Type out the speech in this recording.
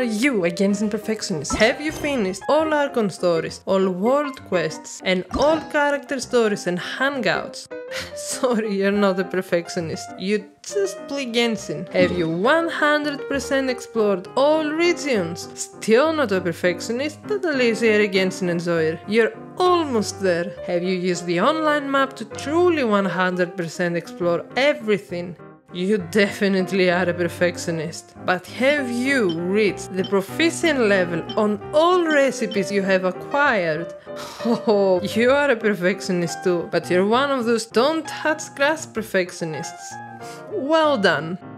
are you against imperfectionists? Have you finished all Archon stories, all world quests, and all character stories and hangouts? Sorry, you're not a perfectionist. You just play Genshin. Have you 100% explored all regions? Still not a perfectionist, but a lazy Genshin enjoyer. You're almost there. Have you used the online map to truly 100% explore everything? You definitely are a perfectionist, but have you reached the proficient level on all recipes you have acquired? Oh, you are a perfectionist too, but you're one of those don't touch grass perfectionists. Well done!